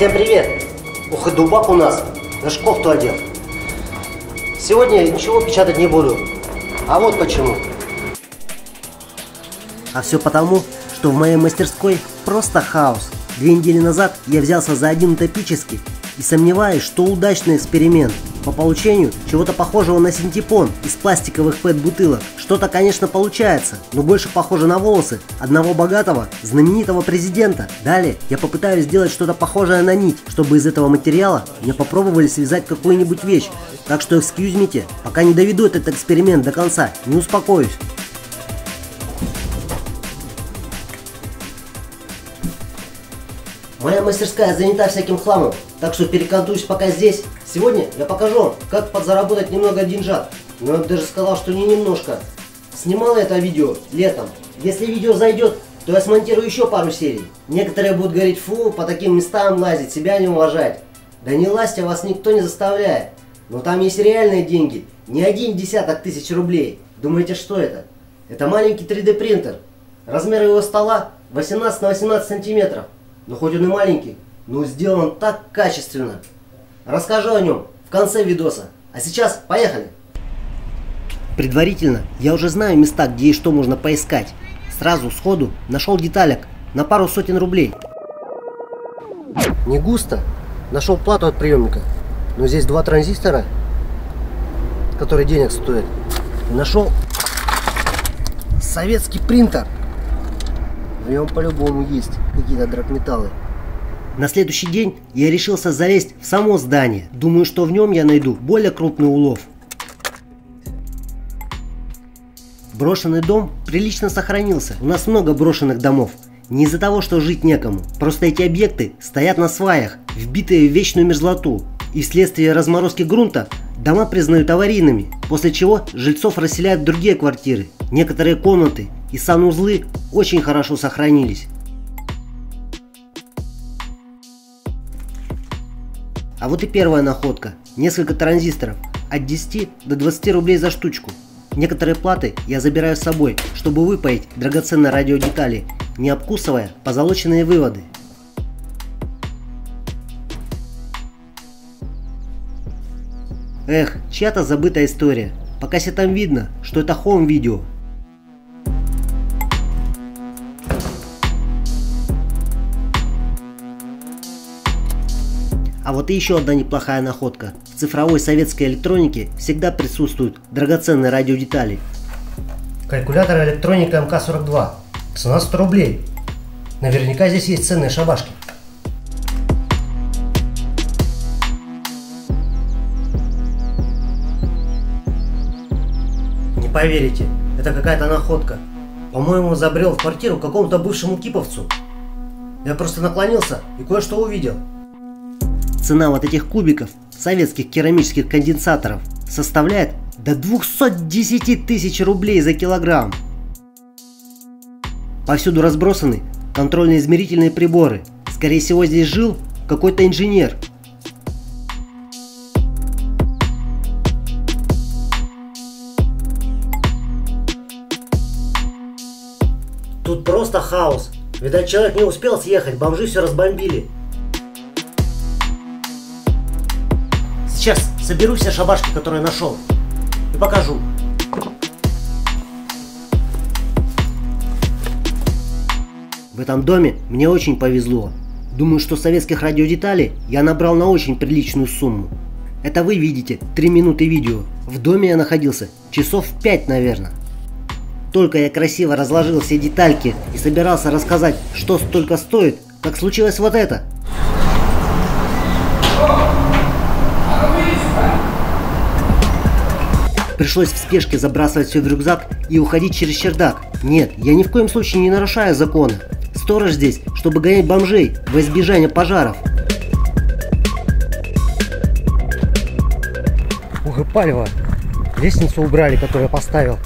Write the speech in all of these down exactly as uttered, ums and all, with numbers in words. Всем привет! Ох и дубак у нас, даже кофту одел. Сегодня ничего печатать не буду. А вот почему. А все потому, что в моей мастерской просто хаос. Две недели назад я взялся за один утопический и сомневаюсь, что удачный эксперимент по получению чего-то похожего на синтепон из пластиковых пэт-бутылок. Что-то, конечно, получается, но больше похоже на волосы одного богатого, знаменитого президента. Далее я попытаюсь сделать что-то похожее на нить, чтобы из этого материала мне попробовали связать какую-нибудь вещь. Так что экскьюзмите, пока не доведу этот эксперимент до конца, не успокоюсь. Моя мастерская занята всяким хламом, так что перекантуюсь пока здесь. Сегодня я покажу вам, как подзаработать немного деньжат. Но я бы даже сказал, что не немножко. Снимал я это видео летом. Если видео зайдет, то я смонтирую еще пару серий. Некоторые будут говорить: фу, по таким местам лазить, себя не уважать. Да не лазьте, вас никто не заставляет. Но там есть реальные деньги, не один десяток тысяч рублей. Думаете, что это? Это маленький три дэ принтер. Размер его стола восемнадцать на восемнадцать сантиметров. Но хоть он и маленький, но сделан так качественно. Расскажу о нем в конце видоса. А сейчас поехали! Предварительно я уже знаю места, где и что можно поискать. Сразу сходу нашел деталек на пару сотен рублей. Не густо. Нашел плату от приемника. Но здесь два транзистора, которые денег стоят. И нашел советский принтер. В нем по-любому есть какие-то драгметаллы. На следующий день я решился залезть в само здание. Думаю, что в нем я найду более крупный улов. Брошенный дом прилично сохранился. У нас много брошенных домов. Не из-за того, что жить некому. Просто эти объекты стоят на сваях, вбитые в вечную мерзлоту. И вследствие разморозки грунта дома признают аварийными, после чего жильцов расселяют в другие квартиры. Некоторые комнаты и санузлы очень хорошо сохранились. А вот и первая находка. Несколько транзисторов. От десяти до двадцати рублей за штучку. Некоторые платы я забираю с собой, чтобы выпаять драгоценные радиодетали, не обкусывая позолоченные выводы. Эх, чья-то забытая история. По кассетам видно, что это хоум-видео. А вот и еще одна неплохая находка. В цифровой советской электронике всегда присутствуют драгоценные радиодетали. Калькулятор электроника эм ка сорок два. Цена сто рублей. Наверняка здесь есть ценные шабашки. Не поверите, это какая-то находка. По-моему, забрел в квартиру какому-то бывшему киповцу. Я просто наклонился и кое-что увидел. Цена вот этих кубиков советских керамических конденсаторов составляет до двухсот десяти тысяч рублей за килограмм. Повсюду разбросаны контрольно-измерительные приборы. Скорее всего, здесь жил какой-то инженер. Тут просто хаос. Видать, человек не успел съехать, бомжи все разбомбили. Сейчас соберу все шабашки, которые нашел, и покажу. В этом доме мне очень повезло. Думаю, что советских радиодеталей я набрал на очень приличную сумму. Это вы видите три минуты видео. В доме я находился часов пять, наверное. Только я красиво разложил все детальки и собирался рассказать, что столько стоит, как случилось вот это. Пришлось в спешке забрасывать все в рюкзак и уходить через чердак. Нет, я ни в коем случае не нарушаю закона. Сторож здесь, чтобы гонять бомжей во избежание пожаров. Ух и палево. Лестницу убрали, которую я поставил.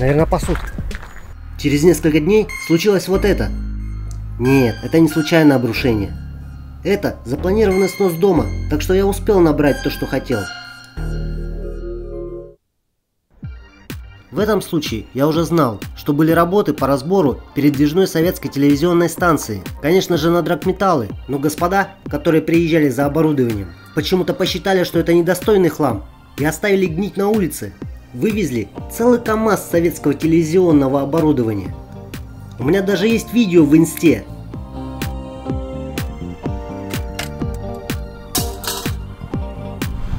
Наверное, пасут. Через несколько дней случилось вот это. Нет, это не случайное обрушение. Это запланированный снос дома, так что я успел набрать то, что хотел. В этом случае я уже знал, что были работы по разбору передвижной советской телевизионной станции, конечно же на драгметаллы, но господа, которые приезжали за оборудованием, почему-то посчитали, что это недостойный хлам и оставили гнить на улице. Вывезли целый КАМАЗ советского телевизионного оборудования. У меня даже есть видео в инсте.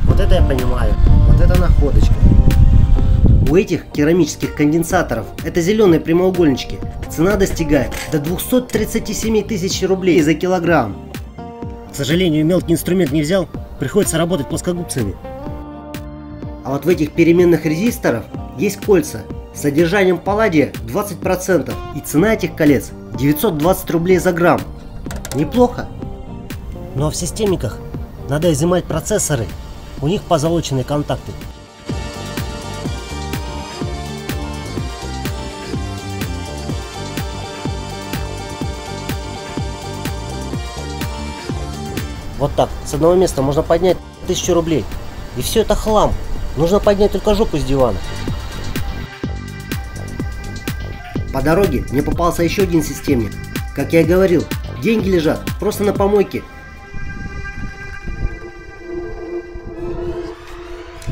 Вот это я понимаю, вот это находочка. У этих керамических конденсаторов, это зеленые прямоугольнички, цена достигает до двухсот тридцати семи тысяч рублей за килограмм. К сожалению, мелкий инструмент не взял, приходится работать плоскогубцами. А вот в этих переменных резисторов есть кольца с содержанием палладия двадцать процентов, и цена этих колец девятьсот двадцать рублей за грамм. Неплохо. Ну а в системниках надо изымать процессоры, у них позолоченные контакты. Вот так, с одного места можно поднять тысячу рублей. И все это хлам. Нужно поднять только жопу с дивана. По дороге мне попался еще один системник. Как я и говорил, деньги лежат просто на помойке.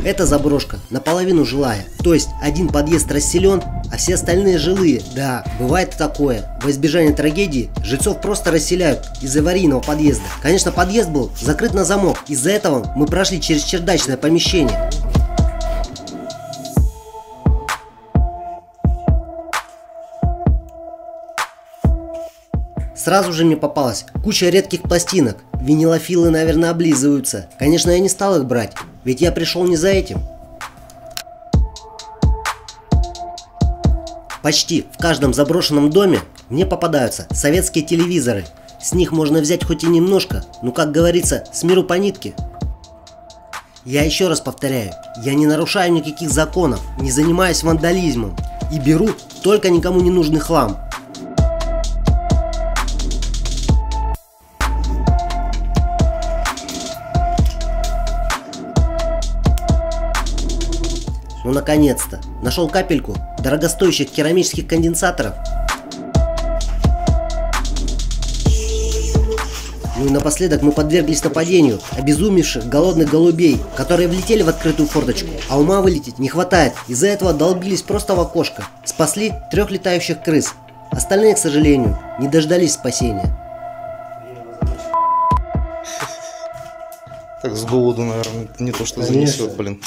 Эта заброшка наполовину жилая, то есть один подъезд расселен, а все остальные жилые. Да, бывает такое. Во избежание трагедии жильцов просто расселяют из аварийного подъезда. Конечно, подъезд был закрыт на замок, из-за этого мы прошли через чердачное помещение. Сразу же мне попалась куча редких пластинок. Винилофилы, наверное, облизываются. Конечно, я не стал их брать, ведь я пришел не за этим. Почти в каждом заброшенном доме мне попадаются советские телевизоры. С них можно взять хоть и немножко, но, как говорится, с миру по нитке. Я еще раз повторяю, я не нарушаю никаких законов, не занимаюсь вандализмом и беру только никому не нужный хлам. Ну наконец-то, нашел капельку дорогостоящих керамических конденсаторов. Ну и напоследок мы подверглись нападению обезумевших голодных голубей, которые влетели в открытую форточку, а ума вылететь не хватает, из-за этого долбились просто в окошко. Спасли трех летающих крыс, остальные, к сожалению, не дождались спасения. Так с голоду, наверное, не то что занесет, блин.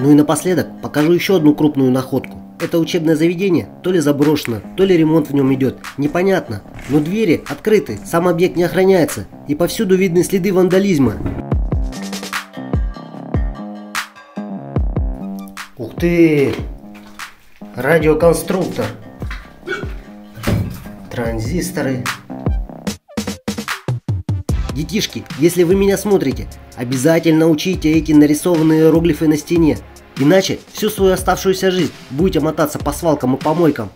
Ну и напоследок покажу еще одну крупную находку. Это учебное заведение, то ли заброшено, то ли ремонт в нем идет, непонятно. Но двери открыты, сам объект не охраняется, и повсюду видны следы вандализма. Ух ты! Радиоконструктор. Транзисторы. Детишки, если вы меня смотрите, обязательно учите эти нарисованные иероглифы на стене, иначе всю свою оставшуюся жизнь будете мотаться по свалкам и помойкам.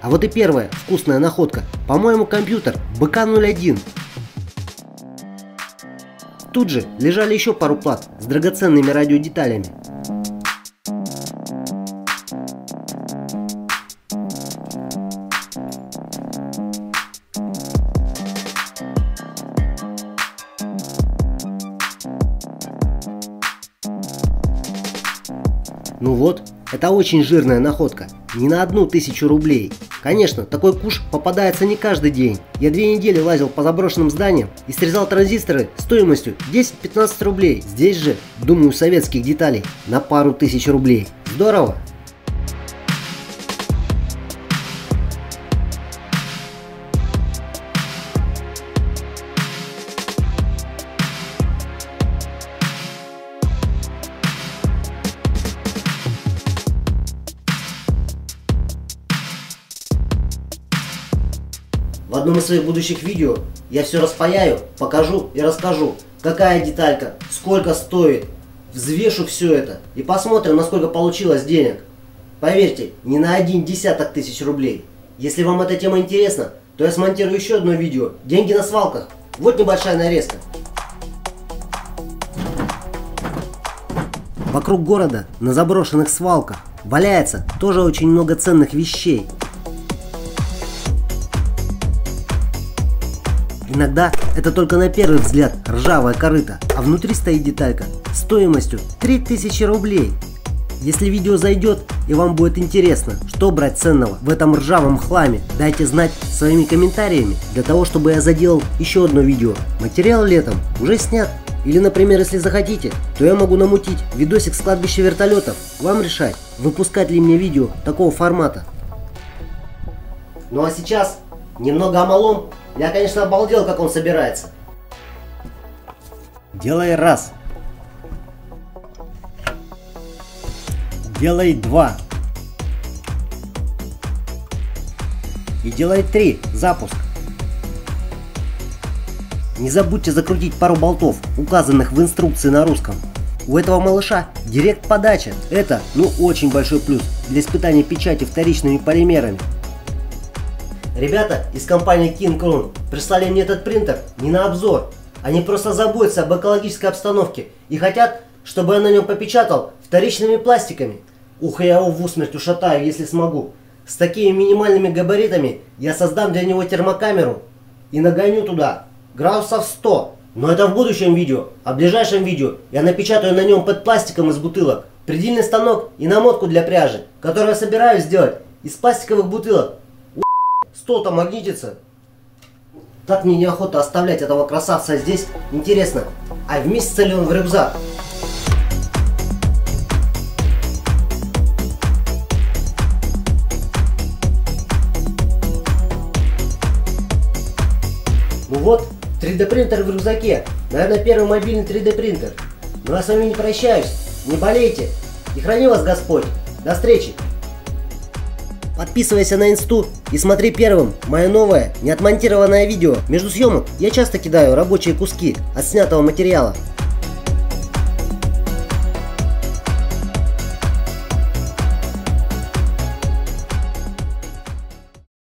А вот и первая вкусная находка, по-моему, компьютер бэ ка ноль один. Тут же лежали еще пару плат с драгоценными радиодеталями. Ну вот, это очень жирная находка, не на одну тысячу рублей. Конечно, такой куш попадается не каждый день. Я две недели лазил по заброшенным зданиям и срезал транзисторы стоимостью десять-пятнадцать рублей. Здесь же, думаю, советских деталей на пару тысяч рублей. Здорово! В одном из своих будущих видео я все распаяю, покажу и расскажу, какая деталька, сколько стоит, взвешу все это и посмотрим, насколько получилось денег. Поверьте, не на один десяток тысяч рублей. Если вам эта тема интересна, то я смонтирую еще одно видео «Деньги на свалках». Вот небольшая нарезка. Вокруг города, на заброшенных свалках, валяется тоже очень много ценных вещей. Иногда это только на первый взгляд ржавая корыта, а внутри стоит деталька стоимостью три тысячи рублей. Если видео зайдет и вам будет интересно, что брать ценного в этом ржавом хламе, дайте знать своими комментариями, для того чтобы я заделал еще одно видео. Материал летом уже снят. Или, например, если захотите, то я могу намутить видосик с кладбища вертолетов. Вам решать, выпускать ли мне видео такого формата. Ну а сейчас немного о малом. Я, конечно, обалдел, как он собирается. Делай раз. Делай два. И делай три. Запуск. Не забудьте закрутить пару болтов, указанных в инструкции на русском. У этого малыша директ подача. Это, ну, очень большой плюс для испытания печати вторичными полимерами. Ребята из компании King Kron прислали мне этот принтер не на обзор. Они просто заботятся об экологической обстановке и хотят, чтобы я на нем попечатал вторичными пластиками. Ух, я его в усмерть ушатаю, если смогу. С такими минимальными габаритами я создам для него термокамеру и нагоню туда градусов сто. Но это в будущем видео, а в ближайшем видео я напечатаю на нем под пластиком из бутылок предельный станок и намотку для пряжи, которую я собираюсь сделать из пластиковых бутылок. Стол-то магнитится. Так мне неохота оставлять этого красавца здесь. Интересно, а вместится ли он в рюкзак? Ну вот, три дэ принтер в рюкзаке. Наверное, первый мобильный три дэ принтер. Но я с вами не прощаюсь. Не болейте. И храни вас Господь. До встречи. Подписывайся на инсту и смотри первым мое новое, неотмонтированное видео. Между съемок я часто кидаю рабочие куски от снятого материала.